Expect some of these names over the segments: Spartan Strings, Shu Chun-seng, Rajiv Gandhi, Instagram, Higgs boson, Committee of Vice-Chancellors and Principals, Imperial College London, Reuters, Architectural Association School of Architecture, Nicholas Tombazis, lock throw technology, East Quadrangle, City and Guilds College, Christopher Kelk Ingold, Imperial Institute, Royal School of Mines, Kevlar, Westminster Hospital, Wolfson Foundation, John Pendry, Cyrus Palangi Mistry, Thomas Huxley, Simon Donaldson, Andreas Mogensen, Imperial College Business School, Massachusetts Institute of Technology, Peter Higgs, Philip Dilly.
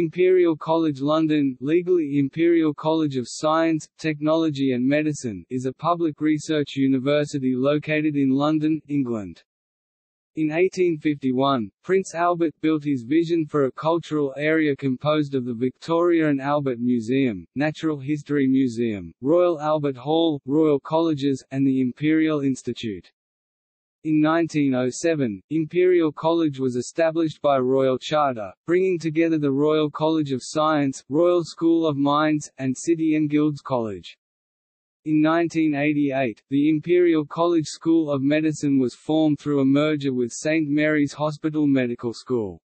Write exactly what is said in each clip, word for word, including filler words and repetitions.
Imperial College London, legally Imperial College of Science, Technology and Medicine, is a public research university located in London, England. In eighteen fifty-one, Prince Albert built his vision for a cultural area composed of the Victoria and Albert Museum, Natural History Museum, Royal Albert Hall, Royal Colleges, and the Imperial Institute. In nineteen oh seven, Imperial College was established by Royal Charter, bringing together the Royal College of Science, Royal School of Mines, and City and Guilds College. In nineteen eighty-eight, the Imperial College School of Medicine was formed through a merger with Saint Mary's Hospital Medical School.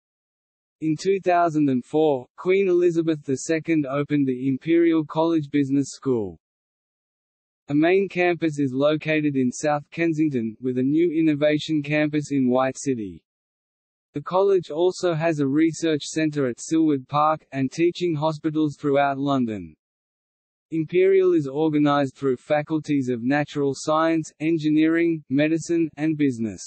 In two thousand four, Queen Elizabeth the Second opened the Imperial College Business School. A main campus is located in South Kensington, with a new innovation campus in White City. The college also has a research centre at Silward Park, and teaching hospitals throughout London. Imperial is organised through faculties of natural science, engineering, medicine, and business.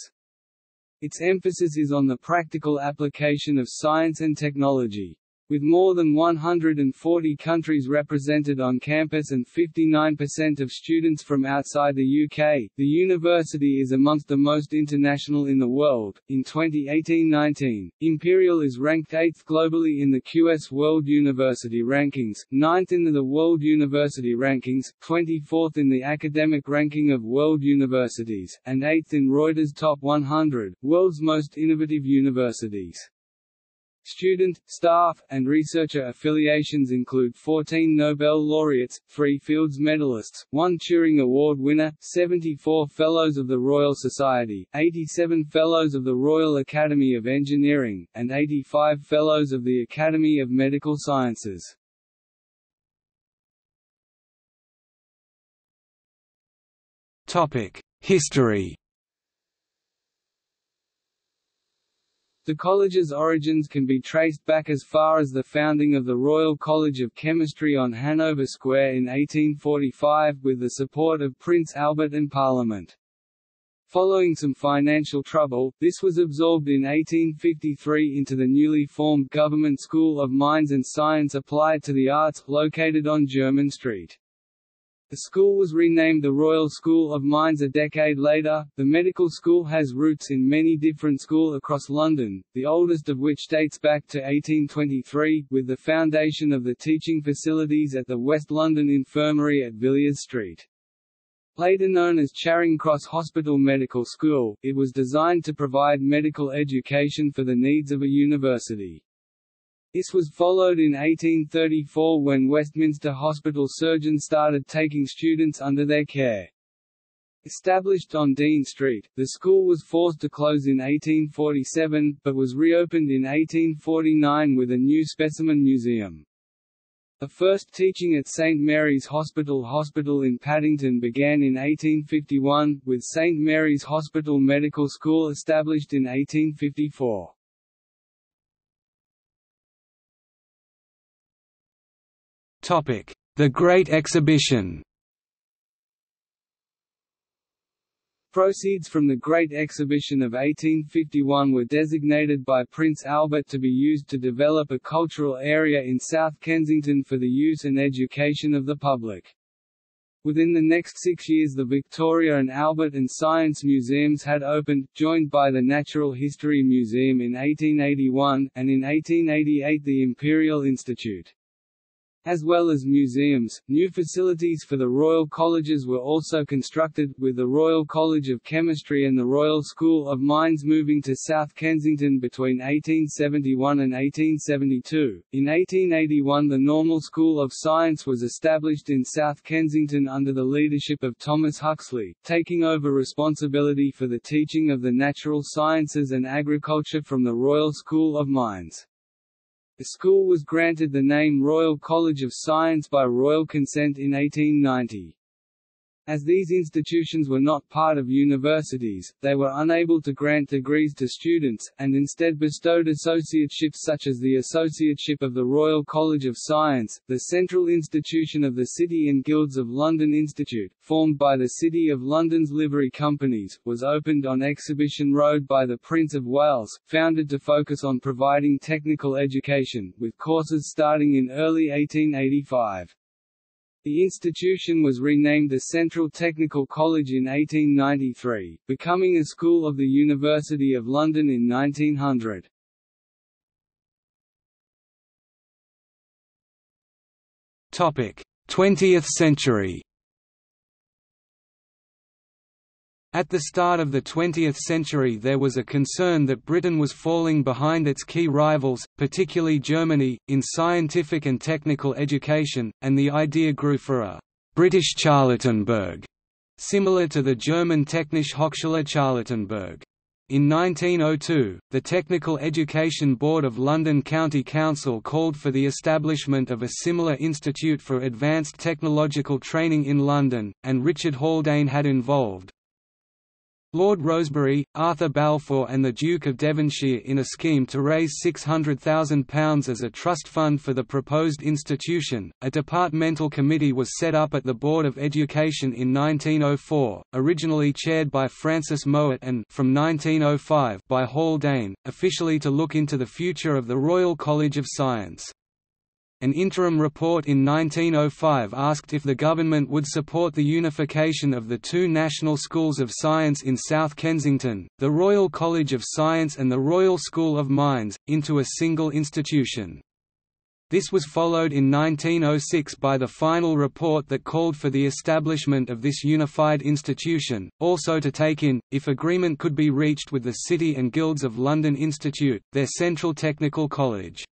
Its emphasis is on the practical application of science and technology. With more than one hundred forty countries represented on campus and fifty-nine percent of students from outside the U K, the university is amongst the most international in the world. In twenty eighteen nineteen, Imperial is ranked eighth globally in the Q S World University Rankings, ninth in the World University Rankings, twenty-fourth in the Academic Ranking of World Universities, and eighth in Reuters Top one hundred, World's Most Innovative Universities. Student, staff, and researcher affiliations include fourteen Nobel laureates, three Fields medalists, one Turing Award winner, seventy-four Fellows of the Royal Society, eighty-seven Fellows of the Royal Academy of Engineering, and eighty-five Fellows of the Academy of Medical Sciences. History. The college's origins can be traced back as far as the founding of the Royal College of Chemistry on Hanover Square in eighteen forty-five, with the support of Prince Albert and Parliament. Following some financial trouble, this was absorbed in eighteen fifty-three into the newly formed Government School of Mines and Science Applied to the Arts, located on German Street. The school was renamed the Royal School of Mines a decade later. The medical school has roots in many different schools across London, the oldest of which dates back to eighteen twenty-three, with the foundation of the teaching facilities at the West London Infirmary at Villiers Street. Later known as Charing Cross Hospital Medical School, it was designed to provide medical education for the needs of a university. This was followed in eighteen thirty-four when Westminster Hospital surgeons started taking students under their care. Established on Dean Street, the school was forced to close in eighteen forty-seven, but was reopened in eighteen forty-nine with a new specimen museum. The first teaching at Saint Mary's Hospital Hospital in Paddington began in eighteen fifty-one, with Saint Mary's Hospital Medical School established in eighteen fifty-four. The Great Exhibition. Proceeds from the Great Exhibition of eighteen fifty-one were designated by Prince Albert to be used to develop a cultural area in South Kensington for the use and education of the public. Within the next six years the Victoria and Albert and Science Museums had opened, joined by the Natural History Museum in eighteen eighty-one, and in eighteen eighty-eight the Imperial Institute. As well as museums, new facilities for the Royal Colleges were also constructed, with the Royal College of Chemistry and the Royal School of Mines moving to South Kensington between eighteen seventy-one and eighteen seventy-two. In eighteen eighty-one, the Normal School of Science was established in South Kensington under the leadership of Thomas Huxley, taking over responsibility for the teaching of the natural sciences and agriculture from the Royal School of Mines. The school was granted the name Royal College of Science by royal consent in eighteen ninety. As these institutions were not part of universities, they were unable to grant degrees to students, and instead bestowed associateships such as the Associateship of the Royal College of Science, the central institution of the City and Guilds of London Institute, formed by the City of London's livery companies, was opened on Exhibition Road by the Prince of Wales, founded to focus on providing technical education, with courses starting in early eighteen eighty-five. The institution was renamed the Central Technical College in eighteen ninety-three, becoming a school of the University of London in nineteen hundred. Topic: twentieth century. At the start of the twentieth century, there was a concern that Britain was falling behind its key rivals, particularly Germany, in scientific and technical education, and the idea grew for a British Charlottenburg, similar to the German Technische Hochschule Charlottenburg. In nineteen oh two, the Technical Education Board of London County Council called for the establishment of a similar institute for advanced technological training in London, and Richard Haldane had involved. Lord Rosebery, Arthur Balfour and the Duke of Devonshire in a scheme to raise six hundred thousand pounds as a trust fund for the proposed institution. A departmental committee was set up at the Board of Education in nineteen oh four, originally chaired by Francis Mowat and from nineteen oh five by Haldane, officially to look into the future of the Royal College of Science. An interim report in nineteen oh five asked if the government would support the unification of the two national schools of science in South Kensington, the Royal College of Science and the Royal School of Mines, into a single institution. This was followed in nineteen oh six by the final report that called for the establishment of this unified institution, also to take in, if agreement could be reached with the City and Guilds of London Institute, their central technical college.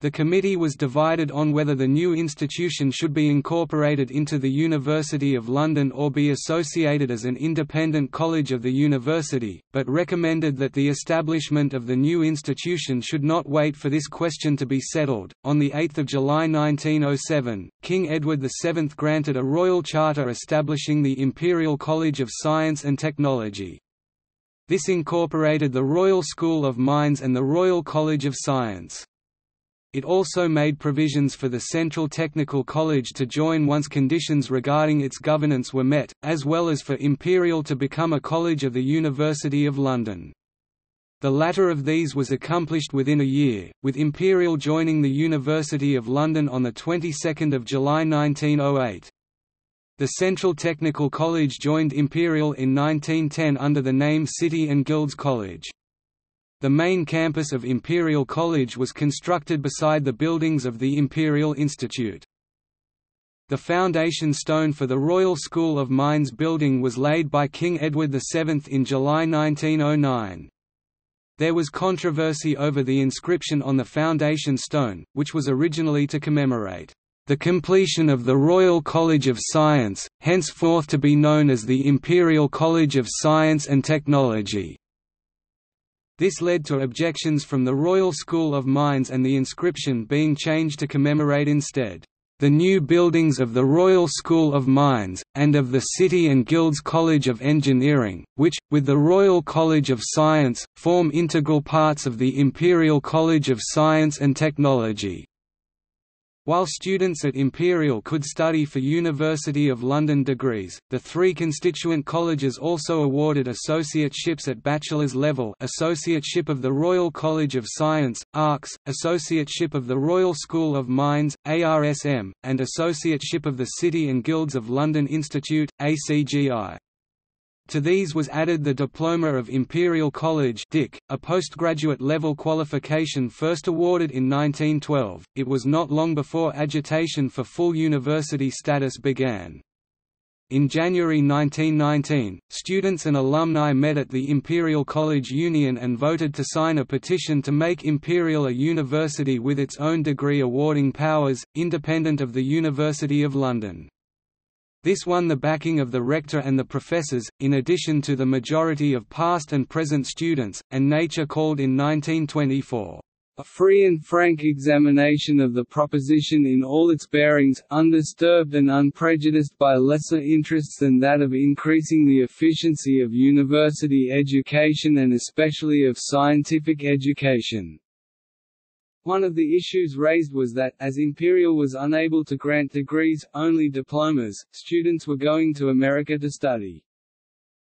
The committee was divided on whether the new institution should be incorporated into the University of London or be associated as an independent college of the university, but recommended that the establishment of the new institution should not wait for this question to be settled. On the eighth of July nineteen oh seven, King Edward the seventh granted a royal charter establishing the Imperial College of Science and Technology. This incorporated the Royal School of Mines and the Royal College of Science. It also made provisions for the Central Technical College to join once conditions regarding its governance were met, as well as for Imperial to become a college of the University of London. The latter of these was accomplished within a year, with Imperial joining the University of London on the twenty-second of July nineteen oh eight. The Central Technical College joined Imperial in nineteen ten under the name City and Guilds College. The main campus of Imperial College was constructed beside the buildings of the Imperial Institute. The foundation stone for the Royal School of Mines building was laid by King Edward the seventh in July nineteen oh nine. There was controversy over the inscription on the foundation stone, which was originally to commemorate the completion of the Royal College of Science, henceforth to be known as the Imperial College of Science and Technology. This led to objections from the Royal School of Mines and the inscription being changed to commemorate instead, "The new buildings of the Royal School of Mines, and of the City and Guilds College of Engineering, which, with the Royal College of Science, form integral parts of the Imperial College of Science and Technology." While students at Imperial could study for University of London degrees, the three constituent colleges also awarded associateships at bachelor's level: Associateship of the Royal College of Science, ARCS, Associateship of the Royal School of Mines, ARSM, and Associateship of the City and Guilds of London Institute, A C G I. To these was added the Diploma of Imperial College (D I C), a postgraduate level qualification first awarded in nineteen twelve. It was not long before agitation for full university status began. In January nineteen nineteen, students and alumni met at the Imperial College Union and voted to sign a petition to make Imperial a university with its own degree awarding powers, independent of the University of London. This won the backing of the rector and the professors, in addition to the majority of past and present students, and Nature called in nineteen twenty-four, A free and frank examination of the proposition in all its bearings, undisturbed and unprejudiced by lesser interests than that of increasing the efficiency of university education and especially of scientific education. One of the issues raised was that, as Imperial was unable to grant degrees, only diplomas, students were going to America to study.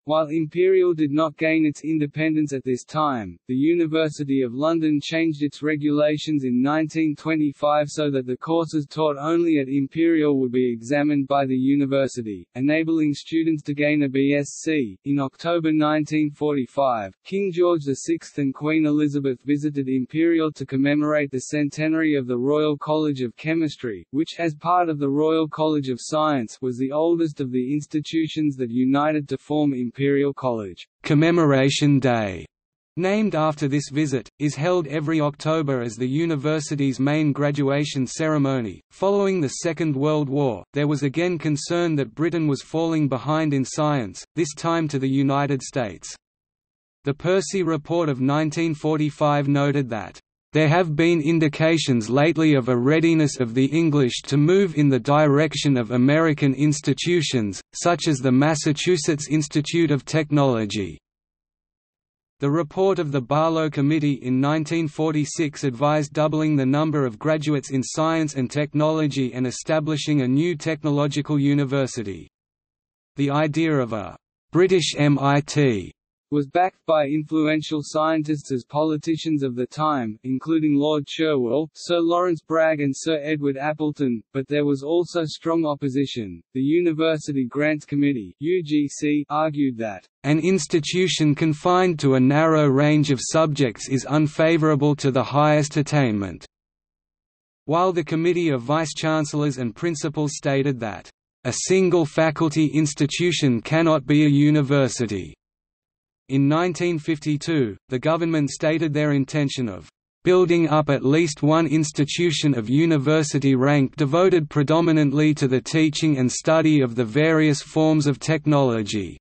While Imperial did not gain its independence at this time, the University of London changed its regulations in nineteen twenty-five so that the courses taught only at Imperial would be examined by the university, enabling students to gain a B Sc. In October nineteen forty-five, King George the sixth and Queen Elizabeth visited Imperial to commemorate the centenary of the Royal College of Chemistry, which, as part of the Royal College of Science, was the oldest of the institutions that united to form Imperial. Imperial College Commemoration Day, named after this visit, is held every October as the university's main graduation ceremony. Following the Second World War, there was again concern that Britain was falling behind in science, this time to the United States. The Percy Report of nineteen forty-five noted that there have been indications lately of a readiness of the English to move in the direction of American institutions, such as the Massachusetts Institute of Technology. The report of the Barlow Committee in nineteen forty-six advised doubling the number of graduates in science and technology and establishing a new technological university. The idea of a British M I T was backed by influential scientists as politicians of the time, including Lord Sherwell, Sir Lawrence Bragg and Sir Edward Appleton, but there was also strong opposition. The University Grants Committee (U G C) argued that, "...an institution confined to a narrow range of subjects is unfavourable to the highest attainment." While the Committee of Vice-Chancellors and Principals stated that, "...a single faculty institution cannot be a university." In nineteen fifty-two, the government stated their intention of building up at least one institution of university rank devoted predominantly to the teaching and study of the various forms of technology.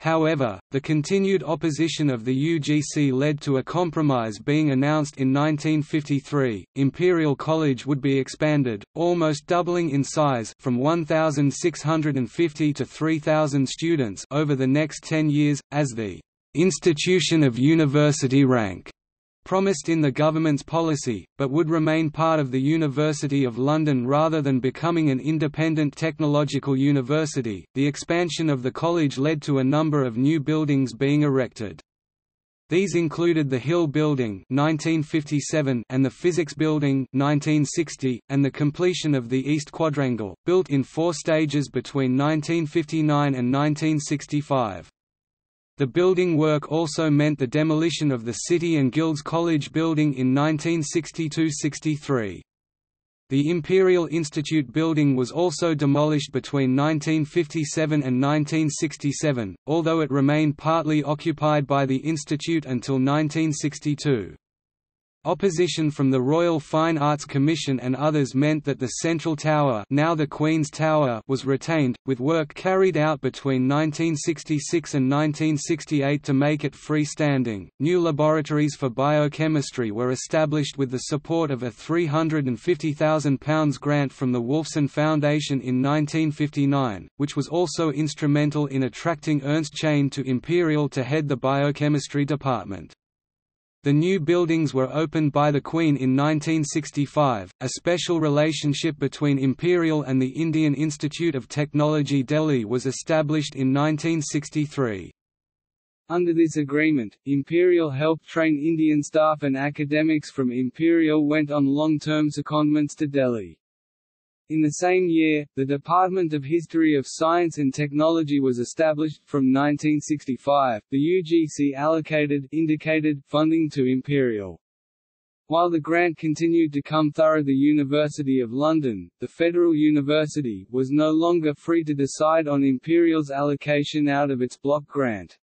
However, the continued opposition of the U G C led to a compromise being announced in nineteen fifty-three. Imperial College would be expanded, almost doubling in size from one thousand six hundred fifty to three thousand students over the next ten years, as the institution of university rank promised in the government's policy, but would remain part of the University of London rather than becoming an independent technological university. The expansion of the college led to a number of new buildings being erected. These included the Hill Building nineteen fifty-seven and the Physics Building nineteen sixty, and the completion of the East Quadrangle, built in four stages between nineteen fifty-nine and nineteen sixty-five. The building work also meant the demolition of the City and Guilds College building in nineteen sixty-two sixty-three. The Imperial Institute building was also demolished between nineteen fifty-seven and nineteen sixty-seven, although it remained partly occupied by the Institute until nineteen sixty-two. Opposition from the Royal Fine Arts Commission and others meant that the Central Tower, now the Queen's Tower, was retained, with work carried out between nineteen sixty-six and nineteen sixty-eight to make it freestanding. New laboratories for biochemistry were established with the support of a three hundred fifty thousand pounds grant from the Wolfson Foundation in nineteen fifty-nine, which was also instrumental in attracting Ernst Chain to Imperial to head the biochemistry department. The new buildings were opened by the Queen in nineteen sixty-five. A special relationship between Imperial and the Indian Institute of Technology, Delhi, was established in nineteen sixty-three. Under this agreement, Imperial helped train Indian staff, and academics from Imperial went on long-term secondments to Delhi. In the same year, the Department of History of Science and Technology was established. From nineteen sixty-five, the U G C allocated indicated funding to Imperial. While the grant continued to come through the University of London, the Federal University was no longer free to decide on Imperial's allocation out of its block grant.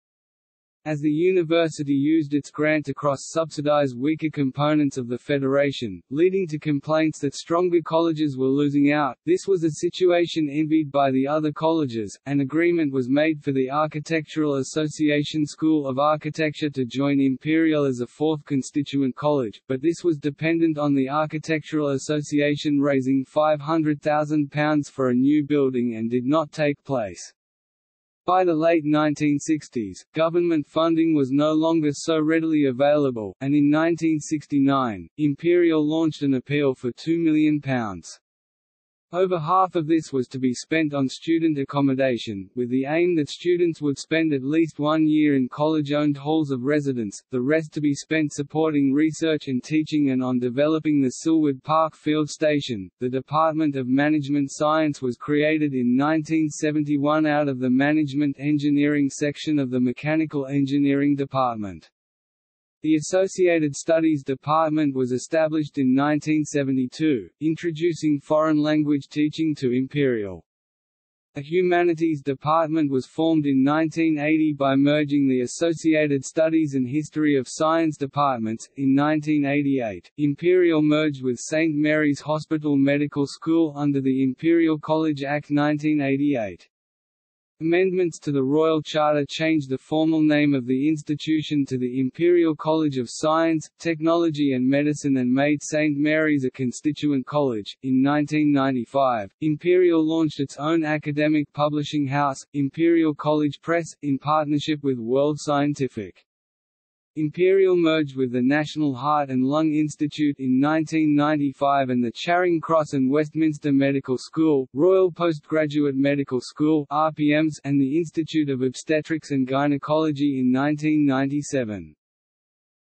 As the university used its grant to cross-subsidize weaker components of the federation, leading to complaints that stronger colleges were losing out, this was a situation envied by the other colleges. An agreement was made for the Architectural Association School of Architecture to join Imperial as a fourth constituent college, but this was dependent on the Architectural Association raising five hundred thousand pounds for a new building and did not take place. By the late nineteen sixties, government funding was no longer so readily available, and in nineteen sixty-nine, Imperial launched an appeal for two million pounds. Over half of this was to be spent on student accommodation, with the aim that students would spend at least one year in college-owned halls of residence, the rest to be spent supporting research and teaching and on developing the Silwood Park Field Station. The Department of Management Science was created in nineteen seventy-one out of the Management Engineering section of the Mechanical Engineering Department. The Associated Studies Department was established in nineteen seventy-two, introducing foreign language teaching to Imperial. A Humanities Department was formed in nineteen eighty by merging the Associated Studies and History of Science departments. In nineteen eighty-eight, Imperial merged with Saint Mary's Hospital Medical School under the Imperial College Act nineteen eighty-eight. Amendments to the Royal Charter changed the formal name of the institution to the Imperial College of Science, Technology and Medicine and made Saint Mary's a constituent college. In nineteen ninety-five, Imperial launched its own academic publishing house, Imperial College Press, in partnership with World Scientific. Imperial merged with the National Heart and Lung Institute in nineteen ninety-five and the Charing Cross and Westminster Medical School, Royal Postgraduate Medical School (R P Ms) and the Institute of Obstetrics and Gynecology in nineteen ninety-seven.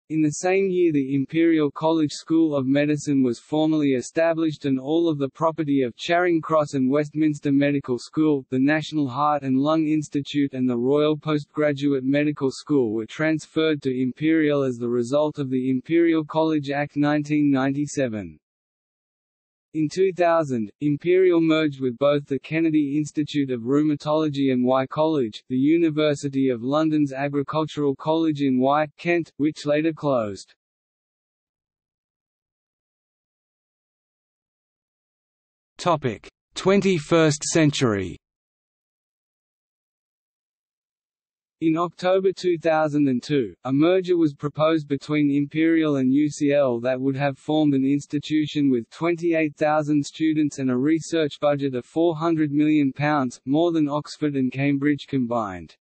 In the same year the Imperial College School of Medicine was formally established and all of the property of Charing Cross and Westminster Medical School, the National Heart and Lung Institute and the Royal Postgraduate Medical School were transferred to Imperial as the result of the Imperial College Act nineteen ninety-seven. In two thousand, Imperial merged with both the Kennedy Institute of Rheumatology and Y College, the University of London's Agricultural College in Y, Kent, which later closed. Topic: twenty-first century. In October two thousand two, a merger was proposed between Imperial and U C L that would have formed an institution with twenty-eight thousand students and a research budget of four hundred million pounds, more than Oxford and Cambridge combined.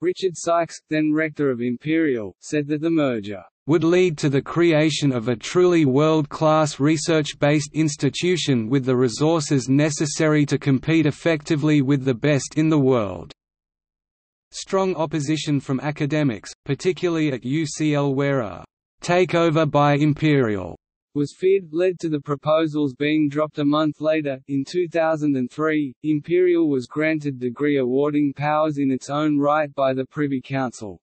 Richard Sykes, then rector of Imperial, said that the merger would lead to the creation of a truly world-class research-based institution with the resources necessary to compete effectively with the best in the world. Strong opposition from academics, particularly at U C L where a «takeover by Imperial» was feared, led to the proposals being dropped a month later. In two thousand three, Imperial was granted degree-awarding powers in its own right by the Privy Council.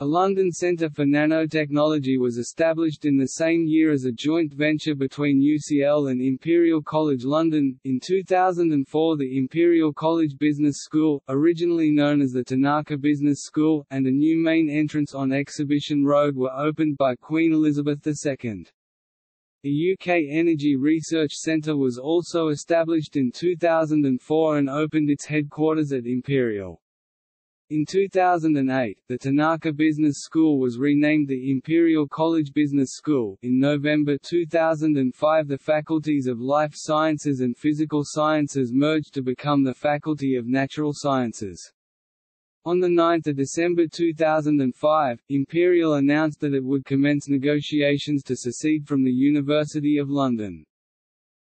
A London Centre for Nanotechnology was established in the same year as a joint venture between U C L and Imperial College London. In two thousand four, the Imperial College Business School, originally known as the Tanaka Business School, and a new main entrance on Exhibition Road were opened by Queen Elizabeth the second. The U K Energy Research Centre was also established in two thousand four and opened its headquarters at Imperial. In two thousand eight, the Tanaka Business School was renamed the Imperial College Business School. In November two thousand five, the faculties of Life Sciences and Physical Sciences merged to become the Faculty of Natural Sciences. On the ninth of December two thousand five, Imperial announced that it would commence negotiations to secede from the University of London.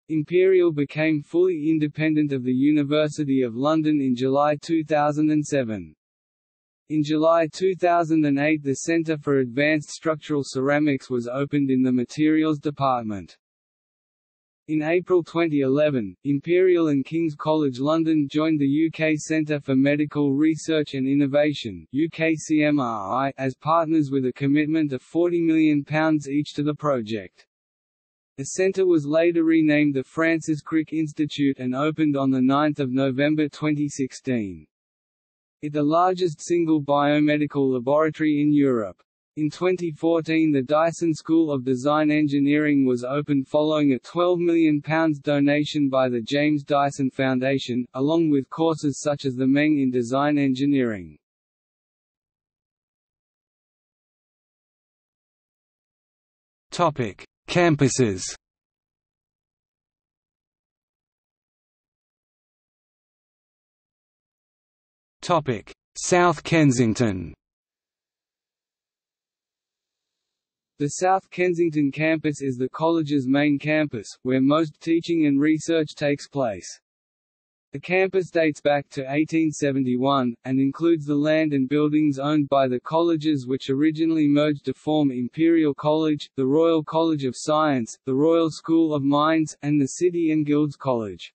Imperial became fully independent of the University of London in July two thousand seven. In July two thousand eight, the Centre for Advanced Structural Ceramics was opened in the Materials Department. In April twenty eleven, Imperial and King's College London joined the U K Centre for Medical Research and Innovation (U K C M R I) as partners with a commitment of forty million pounds each to the project. The centre was later renamed the Francis Crick Institute and opened on the ninth of November twenty sixteen. It is the largest single biomedical laboratory in Europe. In twenty fourteen the Dyson School of Design Engineering was opened following a twelve million pounds donation by the James Dyson Foundation, along with courses such as the Meng in Design Engineering. Campuses South Kensington. The South Kensington campus is the college's main campus, where most teaching and research takes place. The campus dates back to eighteen seventy-one, and includes the land and buildings owned by the colleges which originally merged to form Imperial College, the Royal College of Science, the Royal School of Mines, and the City and Guilds College.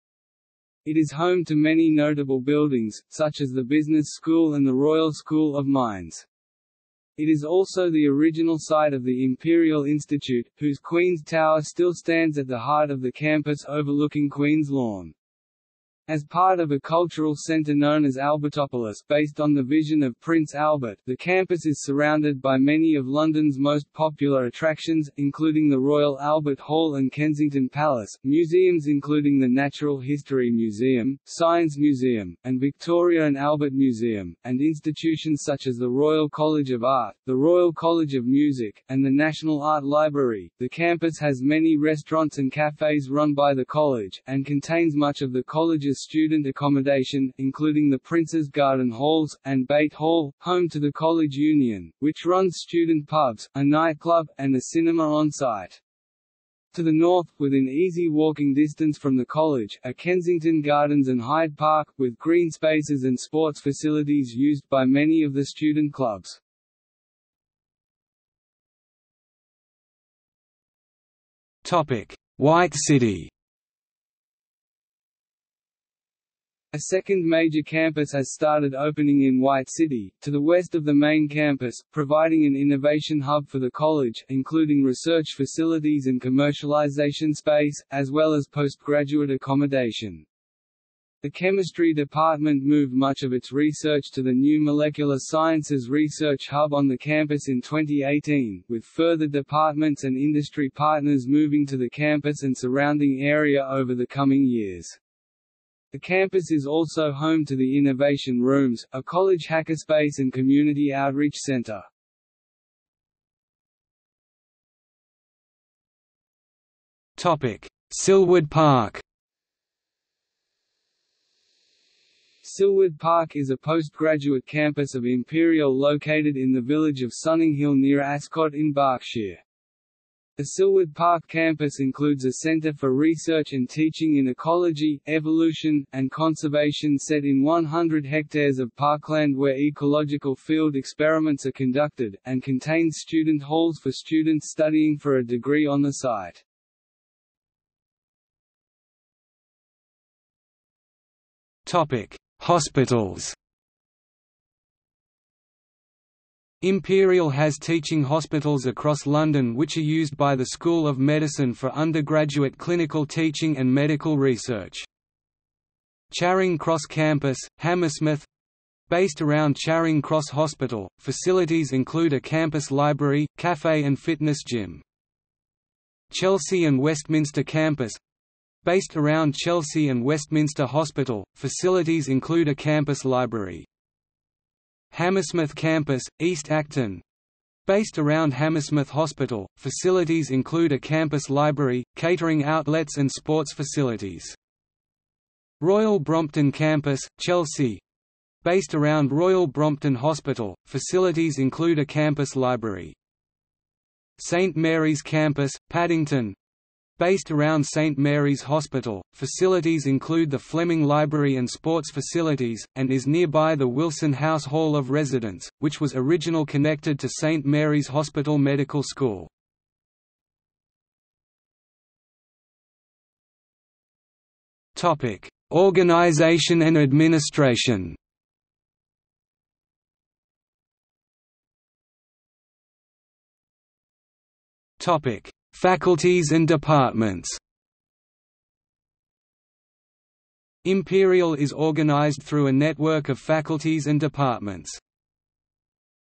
It is home to many notable buildings, such as the Business School and the Royal School of Mines. It is also the original site of the Imperial Institute, whose Queen's Tower still stands at the heart of the campus overlooking Queen's Lawn. As part of a cultural centre known as Albertopolis, based on the vision of Prince Albert, the campus is surrounded by many of London's most popular attractions, including the Royal Albert Hall and Kensington Palace, museums including the Natural History Museum, Science Museum, and Victoria and Albert Museum, and institutions such as the Royal College of Art, the Royal College of Music, and the National Art Library. The campus has many restaurants and cafes run by the college, and contains much of the college's student accommodation, including the Prince's Garden Halls, and Bait Hall, home to the College Union, which runs student pubs, a nightclub, and a cinema on site. To the north, within easy walking distance from the college, are Kensington Gardens and Hyde Park, with green spaces and sports facilities used by many of the student clubs. White City. A second major campus has started opening in White City, to the west of the main campus, providing an innovation hub for the college, including research facilities and commercialization space, as well as postgraduate accommodation. The chemistry department moved much of its research to the new Molecular Sciences Research Hub on the campus in twenty eighteen, with further departments and industry partners moving to the campus and surrounding area over the coming years. The campus is also home to the Innovation Rooms, a college hackerspace and community outreach center. Topic: Silwood Park. Silwood Park is a postgraduate campus of Imperial located in the village of Sunninghill near Ascot in Berkshire. The Silwood Park campus includes a centre for research and teaching in ecology, evolution, and conservation set in one hundred hectares of parkland where ecological field experiments are conducted, and contains student halls for students studying for a degree on the site. Hospitals. Imperial has teaching hospitals across London which are used by the School of Medicine for undergraduate clinical teaching and medical research. Charing Cross Campus, Hammersmith. Based around Charing Cross Hospital, facilities include a campus library, cafe and fitness gym. Chelsea and Westminster Campus. Based around Chelsea and Westminster Hospital, facilities include a campus library. Hammersmith Campus, East Acton. Based around Hammersmith Hospital, facilities include a campus library, catering outlets and sports facilities. Royal Brompton Campus, Chelsea. Based around Royal Brompton Hospital, facilities include a campus library. Saint Mary's Campus, Paddington. Based around Saint Mary's Hospital, facilities include the Fleming Library and sports facilities, and is nearby the Wilson House Hall of Residence, which was originally connected to Saint Mary's Hospital Medical School. Organization and administration. Faculties and departments. Imperial is organized through a network of faculties and departments.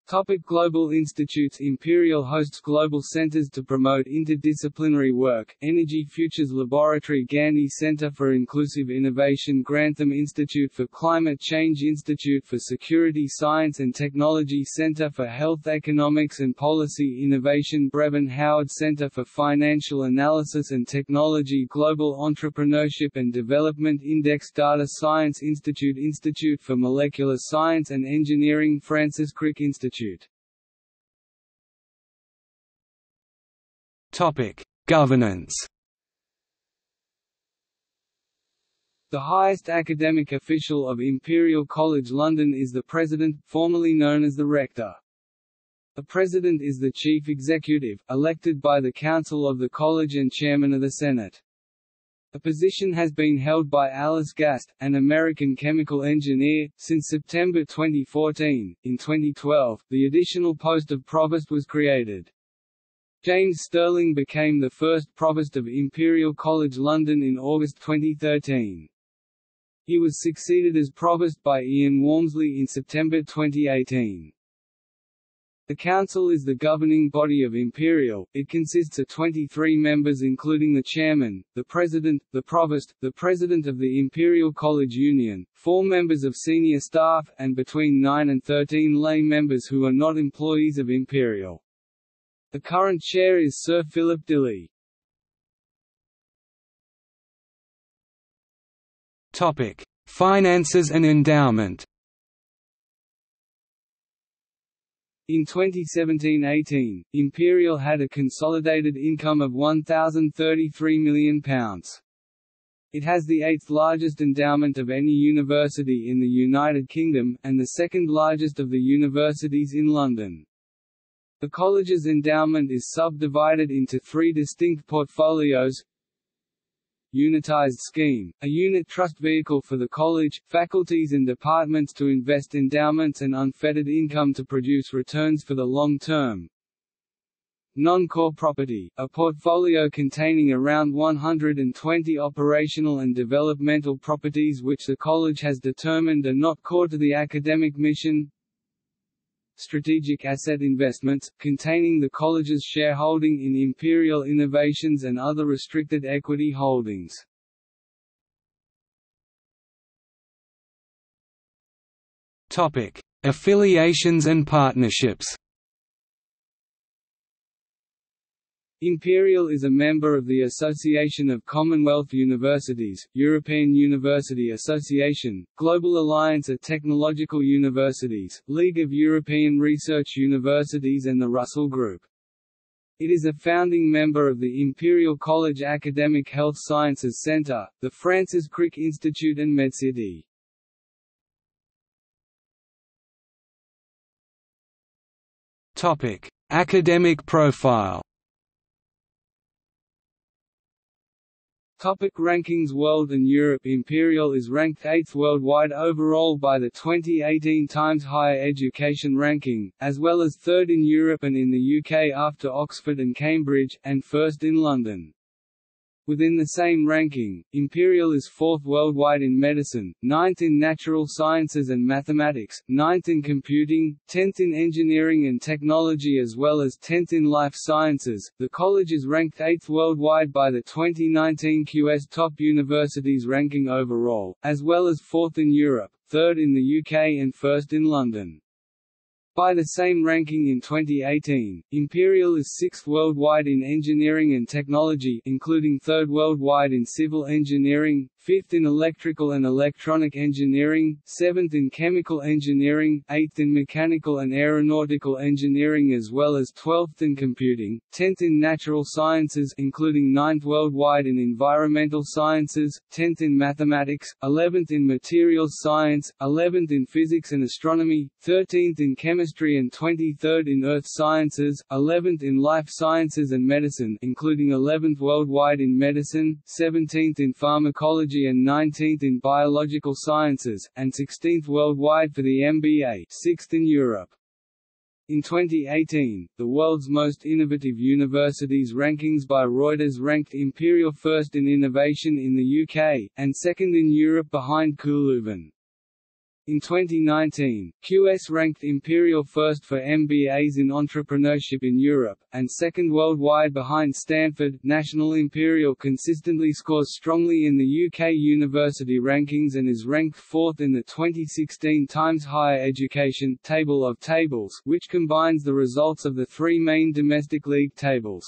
Topic: Global Institutes. Imperial hosts global centers to promote interdisciplinary work: Energy Futures Laboratory, Gandhi Center for Inclusive Innovation, Grantham Institute for Climate Change, Institute for Security Science and Technology, Center for Health Economics and Policy Innovation, Brevan Howard Center for Financial Analysis and Technology, Global Entrepreneurship and Development Index, Data Science Institute, Institute for Molecular Science and Engineering, Francis Crick Institute. Topic: Governance. The highest academic official of Imperial College London is the President, formerly known as the Rector. The President is the Chief Executive, elected by the Council of the College and Chairman of the Senate. The position has been held by Alice Gast, an American chemical engineer, since September twenty fourteen. In twenty twelve, the additional post of Provost was created. James Sterling became the first Provost of Imperial College London in August twenty thirteen. He was succeeded as Provost by Ian Walmsley in September twenty eighteen. The Council is the governing body of Imperial. It consists of twenty-three members including the Chairman, the President, the Provost, the President of the Imperial College Union, four members of senior staff, and between nine and thirteen lay members who are not employees of Imperial. The current chair is Sir Philip Dilly. Topic: Finances and endowment. In twenty seventeen eighteen, Imperial had a consolidated income of one thousand thirty-three million pounds. It has the eighth largest endowment of any university in the United Kingdom, and the second largest of the universities in London. The college's endowment is subdivided into three distinct portfolios: Unitised scheme, a unit trust vehicle for the college, faculties and departments to invest endowments and unfettered income to produce returns for the long term. Non-core property, a portfolio containing around one hundred twenty operational and developmental properties which the college has determined are not core to the academic mission. Strategic asset investments, containing the college's shareholding in Imperial Innovations and other restricted equity holdings. Topic: Affiliations and partnerships. Imperial is a member of the Association of Commonwealth Universities, European University Association, Global Alliance of Technological Universities, League of European Research Universities and the Russell Group. It is a founding member of the Imperial College Academic Health Sciences Centre, the Francis Crick Institute and MedCity. Topic: Academic profile. Topic: Rankings. World and Europe. Imperial is ranked eighth worldwide overall by the twenty eighteen Times Higher Education Ranking, as well as third in Europe and in the U K after Oxford and Cambridge, and first in London. Within the same ranking, Imperial is fourth worldwide in medicine, ninth in natural sciences and mathematics, ninth in computing, tenth in engineering and technology, as well as tenth in life sciences. The college is ranked eighth worldwide by the twenty nineteen Q S Top Universities ranking overall, as well as fourth in Europe, third in the U K and first in London. By the same ranking in twenty eighteen, Imperial is sixth worldwide in engineering and technology, including third worldwide in civil engineering, fifth in electrical and electronic engineering, seventh in chemical engineering, eighth in mechanical and aeronautical engineering, as well as twelfth in computing, tenth in natural sciences, including ninth worldwide in environmental sciences, tenth in mathematics, eleventh in materials science, eleventh in physics and astronomy, thirteenth in chemistry and twenty-third in earth sciences, eleventh in life sciences and medicine, including eleventh worldwide in medicine, seventeenth in pharmacology and nineteenth in biological sciences, and sixteenth worldwide for the M B A, sixth in Europe. In twenty eighteen, the world's most innovative universities rankings by Reuters ranked Imperial first in innovation in the U K, and second in Europe behind Kooleuven. In twenty nineteen, Q S ranked Imperial first for M B As in entrepreneurship in Europe, and second worldwide behind Stanford. National Imperial consistently scores strongly in the U K university rankings and is ranked fourth in the twenty sixteen Times Higher Education Table of Tables, which combines the results of the three main domestic league tables.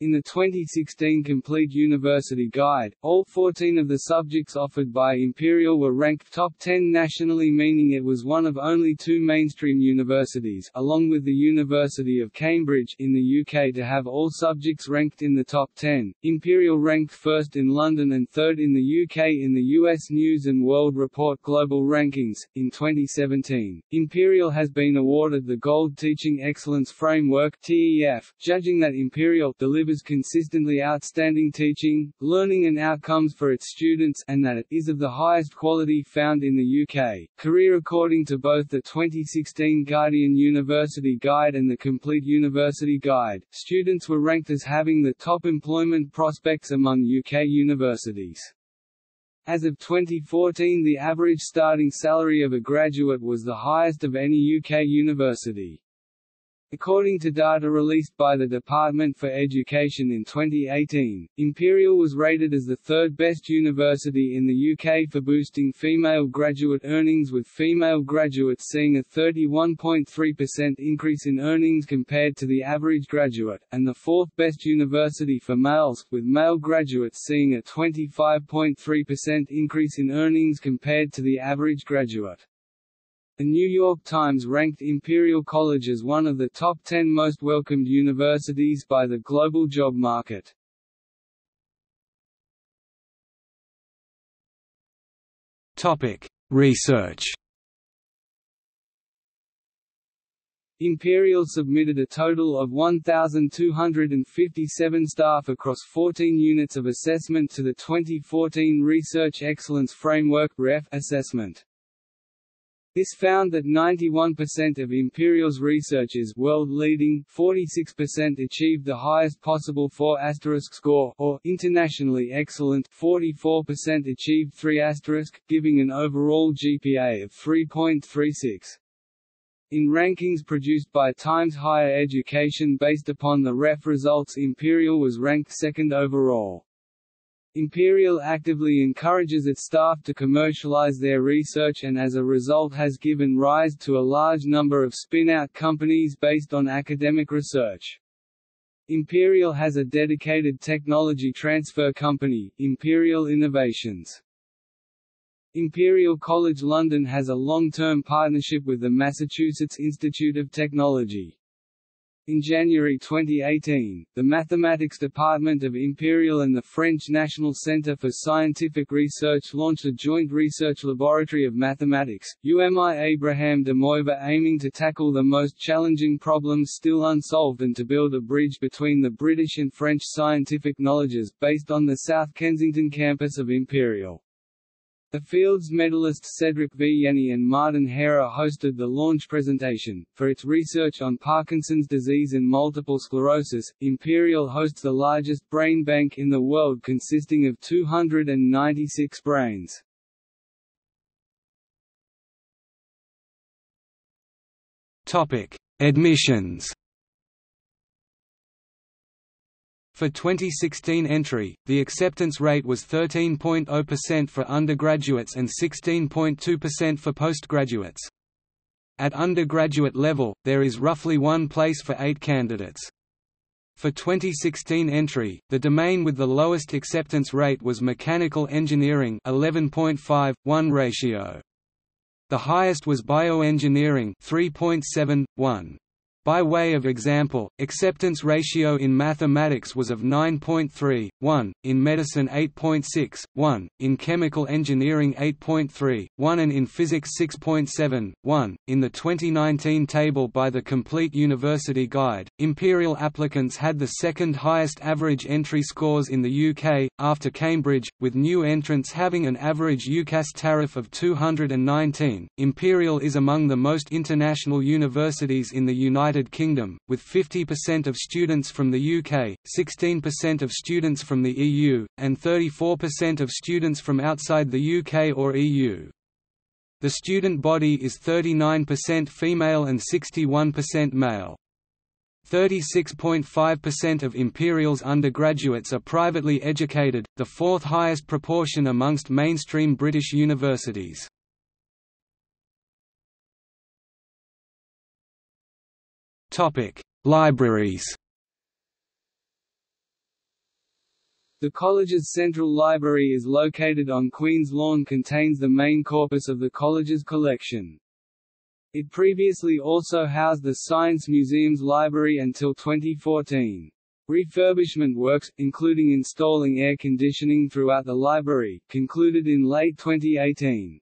In the twenty sixteen Complete University Guide, all fourteen of the subjects offered by Imperial were ranked top ten nationally, meaning it was one of only two mainstream universities, along with the University of Cambridge, in the U K to have all subjects ranked in the top ten. Imperial ranked first in London and third in the U K in the U S News and World Report Global Rankings. In twenty seventeen, Imperial has been awarded the Gold Teaching Excellence Framework (T E F), judging that Imperial delivers consistently outstanding teaching, learning and outcomes for its students, and that it is of the highest quality found in the U K. Career according to both the twenty sixteen Guardian University Guide and the Complete University Guide, students were ranked as having the top employment prospects among U K universities. As of twenty fourteen, the average starting salary of a graduate was the highest of any U K university. According to data released by the Department for Education in twenty eighteen, Imperial was rated as the third best university in the U K for boosting female graduate earnings, with female graduates seeing a thirty-one point three percent increase in earnings compared to the average graduate, and the fourth best university for males, with male graduates seeing a twenty-five point three percent increase in earnings compared to the average graduate. The New York Times ranked Imperial College as one of the top ten most welcomed universities by the global job market. Topic: Research. Imperial submitted a total of one thousand two hundred fifty-seven staff across fourteen units of assessment to the twenty fourteen Research Excellence Framework (R E F) assessment. This found that ninety-one percent of Imperial's research is world-leading, forty-six percent achieved the highest possible four** score, or internationally excellent, forty-four percent achieved three**, giving an overall G P A of three point three six. In rankings produced by Times Higher Education based upon the R E F results, Imperial was ranked second overall. Imperial actively encourages its staff to commercialize their research and as a result has given rise to a large number of spin-out companies based on academic research. Imperial has a dedicated technology transfer company, Imperial Innovations. Imperial College London has a long-term partnership with the Massachusetts Institute of Technology. In January twenty eighteen, the Mathematics Department of Imperial and the French National Centre for Scientific Research launched a joint research laboratory of mathematics, U M I Abraham de Moivre, aiming to tackle the most challenging problems still unsolved and to build a bridge between the British and French scientific knowledges, based on the South Kensington campus of Imperial. The Fields medalists Cedric V. Yenny and Martin Hera hosted the launch presentation. For its research on Parkinson's disease and multiple sclerosis, Imperial hosts the largest brain bank in the world, consisting of two hundred ninety-six brains. Topic: Admissions. For twenty sixteen entry, the acceptance rate was thirteen point zero percent for undergraduates and sixteen point two percent for postgraduates. At undergraduate level, there is roughly one place for eight candidates. For twenty sixteen entry, the domain with the lowest acceptance rate was mechanical engineering, eleven point five to one ratio. The highest was bioengineering, three point seven to one. By way of example, acceptance ratio in mathematics was of nine point three one, in medicine eight point six one, in chemical engineering eight point three one and in physics six point seven one. In the twenty nineteen table by the Complete University Guide, Imperial applicants had the second highest average entry scores in the U K, after Cambridge, with new entrants having an average UCAS tariff of two hundred nineteen. Imperial is among the most international universities in the United United Kingdom, with fifty percent of students from the U K, sixteen percent of students from the E U, and thirty-four percent of students from outside the U K or E U. The student body is thirty-nine percent female and sixty-one percent male. thirty-six point five percent of Imperial's undergraduates are privately educated, the fourth highest proportion amongst mainstream British universities. Topic: Libraries. The college's central library is located on Queen's Lawn, contains the main corpus of the college's collection. It previously also housed the Science Museum's library until twenty fourteen. Refurbishment works, including installing air conditioning throughout the library, concluded in late twenty eighteen.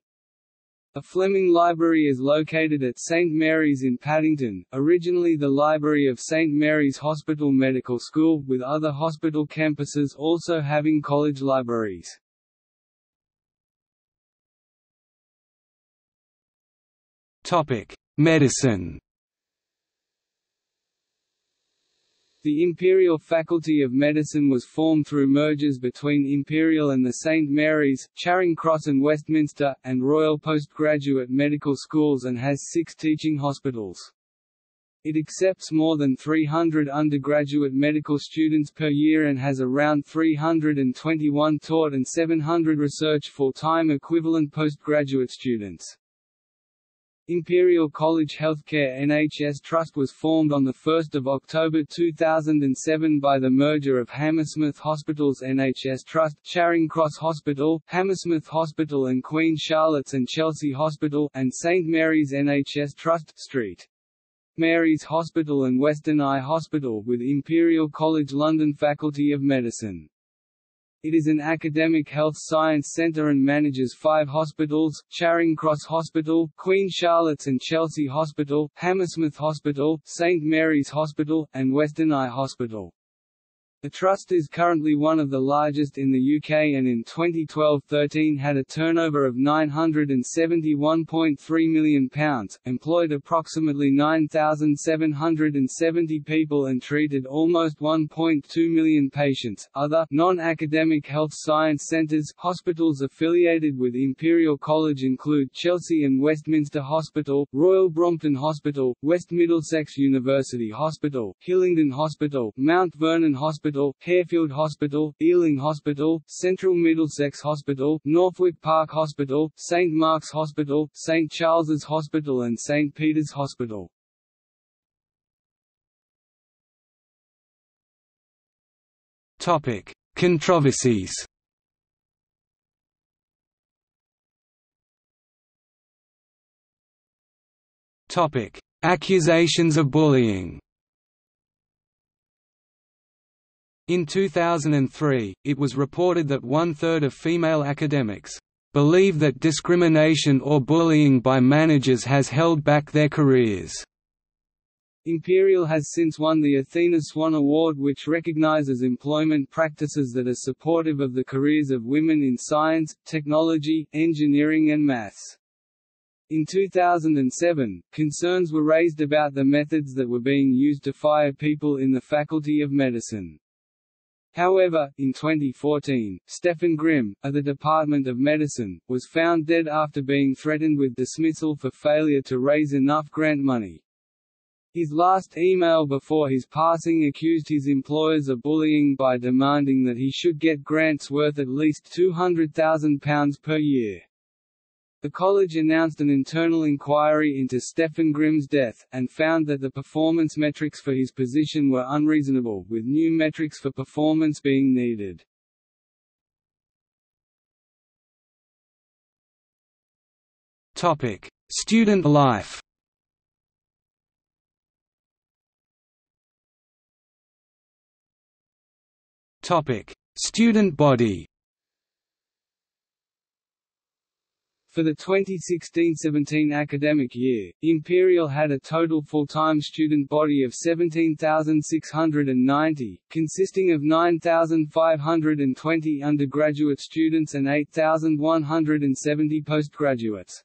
A Fleming Library is located at Saint Mary's in Paddington, originally the library of Saint Mary's Hospital Medical School, with other hospital campuses also having college libraries. Topic: Medicine. The Imperial Faculty of Medicine was formed through mergers between Imperial and the Saint Mary's, Charing Cross and Westminster, and Royal Postgraduate Medical Schools, and has six teaching hospitals. It accepts more than three hundred undergraduate medical students per year and has around three hundred twenty-one taught and seven hundred research full-time equivalent postgraduate students. Imperial College Healthcare N H S Trust was formed on the first of October two thousand seven by the merger of Hammersmith Hospital's N H S Trust, Charing Cross Hospital, Hammersmith Hospital and Queen Charlotte's and Chelsea Hospital, and Saint Mary's N H S Trust, Street Mary's Hospital and Western Eye Hospital, with Imperial College London Faculty of Medicine. It is an academic health science centre and manages five hospitals: Charing Cross Hospital, Queen Charlotte's and Chelsea Hospital, Hammersmith Hospital, Saint Mary's Hospital, and Western Eye Hospital. The trust is currently one of the largest in the U K, and in twenty twelve thirteen had a turnover of nine hundred seventy-one point three million pounds, employed approximately nine thousand seven hundred seventy people and treated almost one point two million patients. Other non-academic health science centres, hospitals affiliated with Imperial College, include Chelsea and Westminster Hospital, Royal Brompton Hospital, West Middlesex University Hospital, Hillingdon Hospital, Mount Vernon Hospital, Harefield Hospital, Ealing Hospital, Central Middlesex Hospital, Northwick Park Hospital, Saint Mark's Hospital, Saint Charles's Hospital and Saint Peter's Hospital. Topic: Controversies. Topic: Accusations of bullying. In two thousand three, it was reported that one-third of female academics believe that discrimination or bullying by managers has held back their careers. Imperial has since won the Athena Swan Award, which recognizes employment practices that are supportive of the careers of women in science, technology, engineering and maths. In two thousand seven, concerns were raised about the methods that were being used to fire people in the Faculty of Medicine. However, in twenty fourteen, Stephen Grimm, of the Department of Medicine, was found dead after being threatened with dismissal for failure to raise enough grant money. His last email before his passing accused his employers of bullying by demanding that he should get grants worth at least two hundred thousand pounds per year. The college announced an internal inquiry into Stephen Grimm's death, and found that the performance metrics for his position were unreasonable, with new metrics for performance being needed. Student life. Student body. For the twenty sixteen seventeen academic year, Imperial had a total full-time student body of seventeen thousand six hundred ninety, consisting of nine thousand five hundred twenty undergraduate students and eight thousand one hundred seventy postgraduates.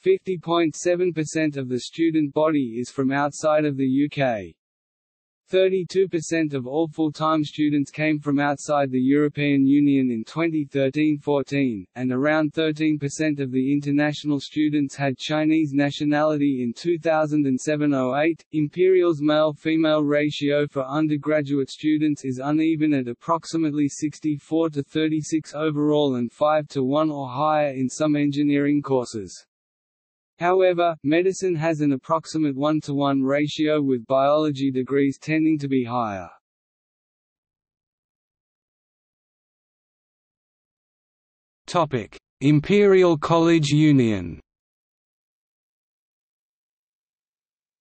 fifty point seven percent of the student body is from outside of the U K. thirty-two percent of all full-time students came from outside the European Union in twenty thirteen fourteen, and around thirteen percent of the international students had Chinese nationality in two thousand seven oh eight. Imperial's male-female ratio for undergraduate students is uneven at approximately sixty-four to thirty-six overall and five to one or higher in some engineering courses. However, medicine has an approximate one to one ratio with biology degrees tending to be higher. Topic: Imperial College Union.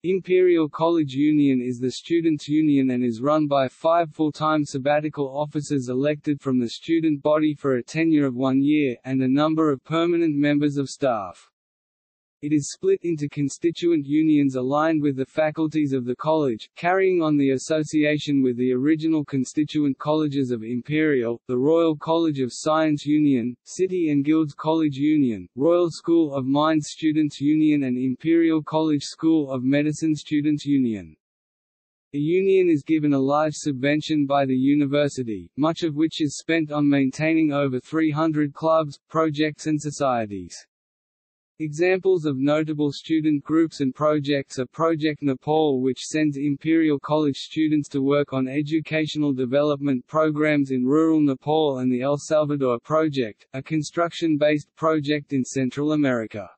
Imperial College Union is the students' union and is run by five full-time sabbatical officers elected from the student body for a tenure of one year, and a number of permanent members of staff. It is split into constituent unions aligned with the faculties of the college, carrying on the association with the original constituent colleges of Imperial, the Royal College of Science Union, City and Guilds College Union, Royal School of Mines Students Union and Imperial College School of Medicine Students Union. The union is given a large subvention by the university, much of which is spent on maintaining over three hundred clubs, projects and societies. Examples of notable student groups and projects are Project Nepal, which sends Imperial College students to work on educational development programs in rural Nepal, and the El Salvador Project, a construction-based project in Central America.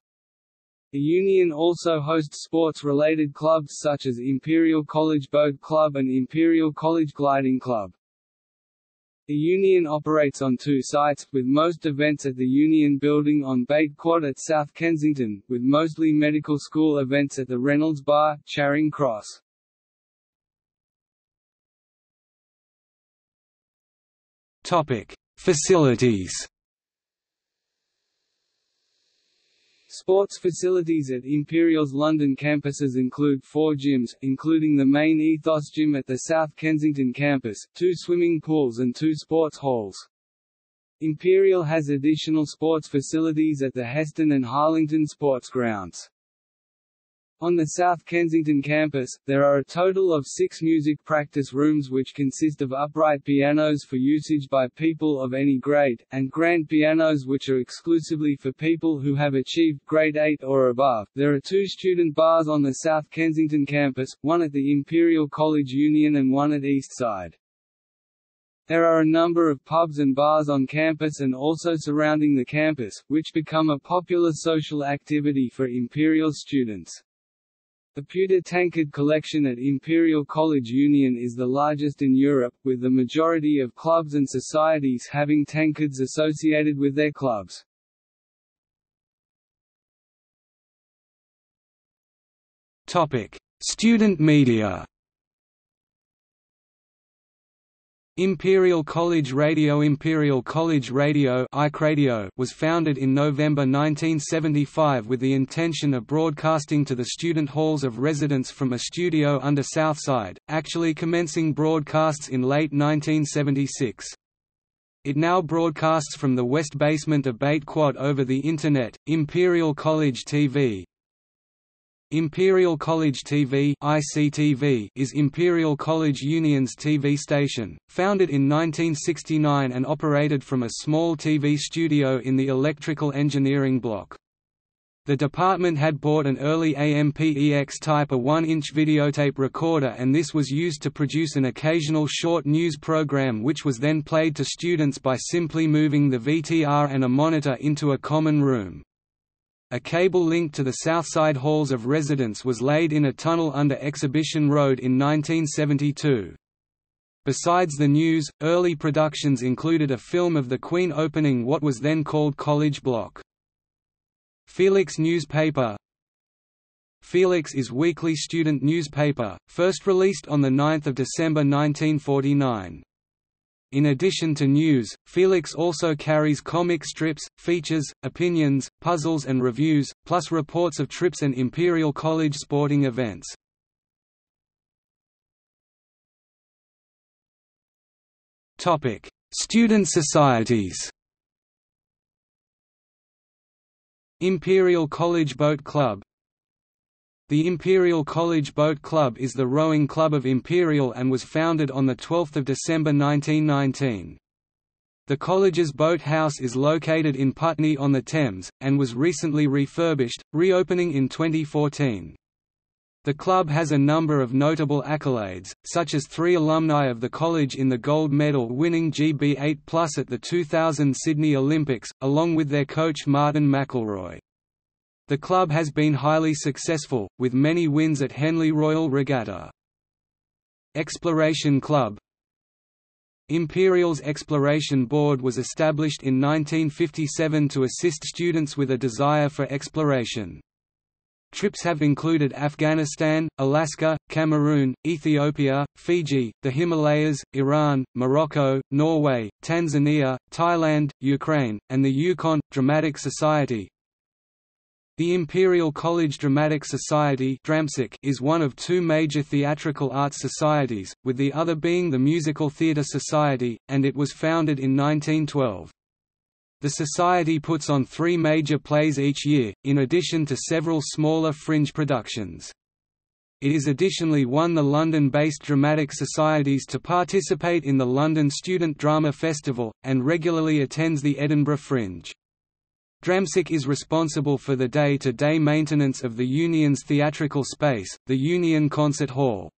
The union also hosts sports-related clubs such as Imperial College Boat Club and Imperial College Gliding Club. The union operates on two sites, with most events at the Union Building on Bait Quad at South Kensington, with mostly medical school events at the Reynolds Bar, Charing Cross. Topic: Facilities. Sports facilities at Imperial's London campuses include four gyms, including the main Ethos Gym at the South Kensington campus, two swimming pools and two sports halls. Imperial has additional sports facilities at the Heston and Harlington sports grounds. On the South Kensington campus, there are a total of six music practice rooms which consist of upright pianos for usage by people of any grade, and grand pianos which are exclusively for people who have achieved grade eight or above. There are two student bars on the South Kensington campus, one at the Imperial College Union and one at Eastside. There are a number of pubs and bars on campus and also surrounding the campus, which become a popular social activity for Imperial students. The pewter tankard collection at Imperial College Union is the largest in Europe, with the majority of clubs and societies having tankards associated with their clubs. Topic: Student media. Imperial College Radio. Imperial College Radio was founded in November nineteen seventy-five with the intention of broadcasting to the student halls of residence from a studio under Southside, actually commencing broadcasts in late nineteen seventy-six. It now broadcasts from the west basement of Bait Quad over the Internet. Imperial College T V. Imperial College T V (I C T V) is Imperial College Union's T V station, founded in nineteen sixty-nine and operated from a small T V studio in the electrical engineering block. The department had bought an early A M P E X type A one inch videotape recorder, and this was used to produce an occasional short news program which was then played to students by simply moving the V T R and a monitor into a common room. A cable link to the Southside halls of residence was laid in a tunnel under Exhibition Road in nineteen seventy-two. Besides the news, early productions included a film of the Queen opening what was then called College Block. Felix newspaper. Felix is weekly student newspaper, first released on the ninth of December nineteen forty-nine. In addition to news, Felix also carries comic strips, features, opinions, puzzles and reviews, plus reports of trips and Imperial College sporting events. Topic: Student societies. Imperial College Boat Club. The Imperial College Boat Club is the rowing club of Imperial and was founded on the twelfth of December nineteen nineteen. The college's boat house is located in Putney on the Thames, and was recently refurbished, reopening in twenty fourteen. The club has a number of notable accolades, such as three alumni of the college in the gold medal-winning G B eight plus at the two thousand Sydney Olympics, along with their coach Martin McElroy. The club has been highly successful, with many wins at Henley Royal Regatta. Exploration Club. Imperial's Exploration Board was established in nineteen fifty-seven to assist students with a desire for exploration. Trips have included Afghanistan, Alaska, Cameroon, Ethiopia, Fiji, the Himalayas, Iran, Morocco, Norway, Tanzania, Thailand, Ukraine, and the Yukon. Dramatic Society. The Imperial College Dramatic Society is one of two major theatrical arts societies, with the other being the Musical Theatre Society, and it was founded in nineteen twelve. The society puts on three major plays each year, in addition to several smaller fringe productions. It is additionally one of the London-based dramatic societies to participate in the London Student Drama Festival, and regularly attends the Edinburgh Fringe. Dramsic is responsible for the day-to-day maintenance of the Union's theatrical space, the Union Concert Hall.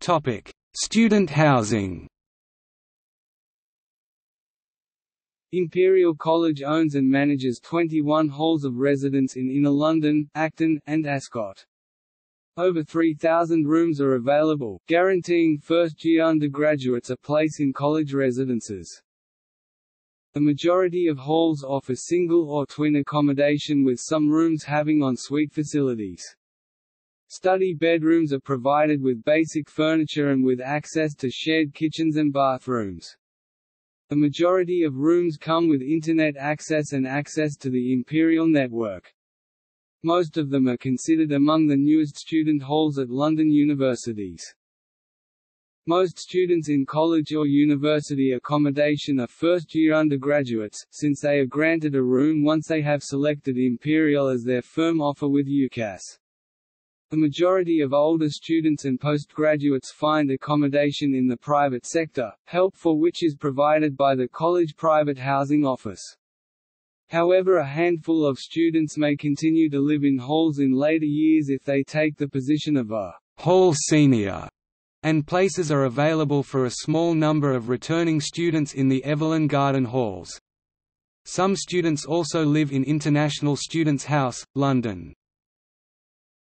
Topic: Student housing. Imperial College owns and manages twenty-one halls of residence in Inner London, Acton, and Ascot. Over three thousand rooms are available, guaranteeing first-year undergraduates a place in college residences. The majority of halls offer single or twin accommodation, with some rooms having en-suite facilities. Study bedrooms are provided with basic furniture and with access to shared kitchens and bathrooms. The majority of rooms come with internet access and access to the Imperial network. Most of them are considered among the newest student halls at London universities. Most students in college or university accommodation are first-year undergraduates, since they are granted a room once they have selected Imperial as their firm offer with UCAS. The majority of older students and postgraduates find accommodation in the private sector, help for which is provided by the college private housing office. However, a handful of students may continue to live in halls in later years if they take the position of a hall senior, and places are available for a small number of returning students in the Evelyn Garden halls. Some students also live in International Students' House, London.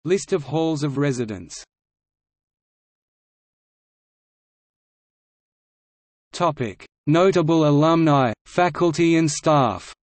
List of halls of residence. Topic: Notable alumni, faculty and staff.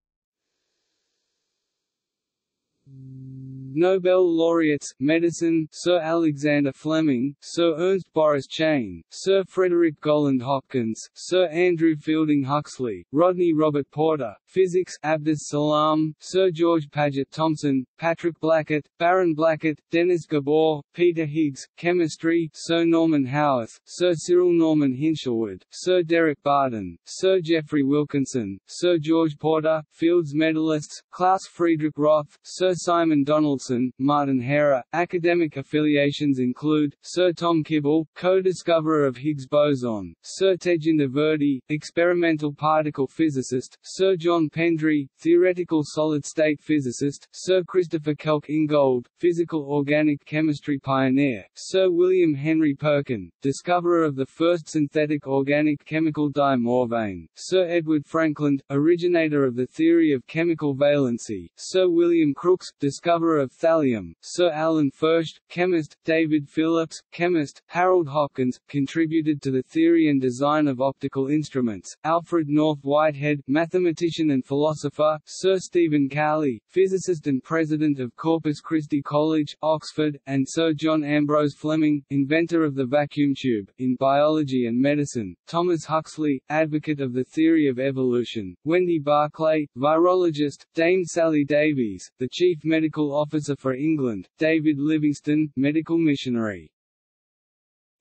Nobel laureates, medicine, Sir Alexander Fleming, Sir Ernst Boris Chain, Sir Frederick Goland Hopkins, Sir Andrew Fielding Huxley, Rodney Robert Porter, physics, Abdus Salam, Sir George Paget Thomson, Patrick Blackett, Baron Blackett, Dennis Gabor, Peter Higgs, chemistry, Sir Norman Howarth, Sir Cyril Norman Hinshelwood, Sir Derek Barden, Sir Geoffrey Wilkinson, Sir George Porter, Fields medalists, Klaus Friedrich Roth, Sir Simon Donaldson, Martin Hera. Academic affiliations include Sir Tom Kibble, co-discoverer of Higgs boson, Sir Tejinder Verdi, experimental particle physicist, Sir John Pendry, theoretical solid-state physicist, Sir Christopher Kelk Ingold, physical organic chemistry pioneer, Sir William Henry Perkin, discoverer of the first synthetic organic chemical dimorphane, Sir Edward Frankland, originator of the theory of chemical valency, Sir William Crookes, discoverer of of thallium. Sir Alan First, chemist, David Phillips, chemist, Harold Hopkins, contributed to the theory and design of optical instruments. Alfred North Whitehead, mathematician and philosopher, Sir Stephen Cowley, physicist and president of Corpus Christi College, Oxford, and Sir John Ambrose Fleming, inventor of the vacuum tube. In biology and medicine, Thomas Huxley, advocate of the theory of evolution, Wendy Barclay, virologist, Dame Sally Davies, the chief medical officer for England, David Livingstone, medical missionary.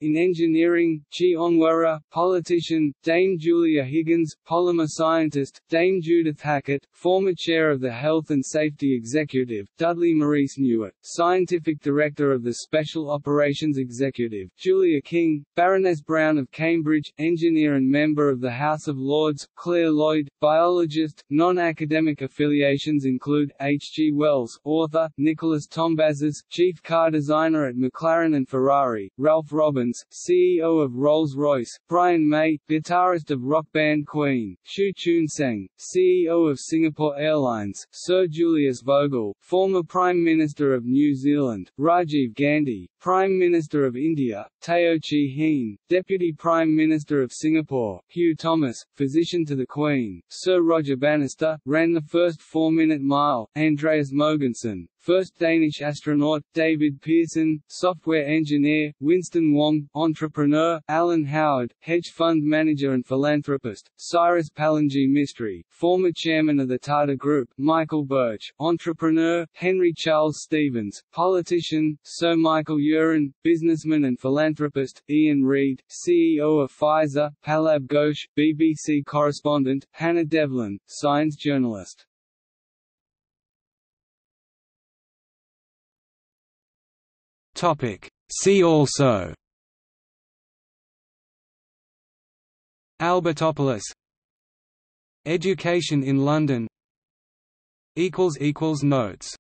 In engineering, Chi Onwara, politician, Dame Julia Higgins, polymer scientist, Dame Judith Hackett, former chair of the Health and Safety Executive, Dudley Maurice Newitt, scientific director of the Special Operations Executive, Julia King, Baroness Brown of Cambridge, engineer and member of the House of Lords, Claire Lloyd, biologist. Non-academic affiliations include, H. G. Wells, author, Nicholas Tombazis, chief car designer at McLaren and Ferrari, Ralph Robbins, C E O of Rolls-Royce, Brian May, guitarist of rock band Queen, Shu Chun-seng, C E O of Singapore Airlines, Sir Julius Vogel, former Prime Minister of New Zealand, Rajiv Gandhi, Prime Minister of India, Teo Chee Heen, Deputy Prime Minister of Singapore, Hugh Thomas, physician to the Queen, Sir Roger Bannister, ran the first four-minute mile, Andreas Mogensen, first Danish astronaut, David Pearson, software engineer, Winston Wong, entrepreneur, Alan Howard, hedge fund manager and philanthropist, Cyrus Palangi Mistry, former chairman of the Tata Group, Michael Birch, entrepreneur, Henry Charles Stevens, politician, Sir Michael Urin, businessman and philanthropist, Ian Reid, C E O of Pfizer, Palab Ghosh, B B C correspondent, Hannah Devlin, science journalist. Topic. See also: Albertopolis, Education in London. Notes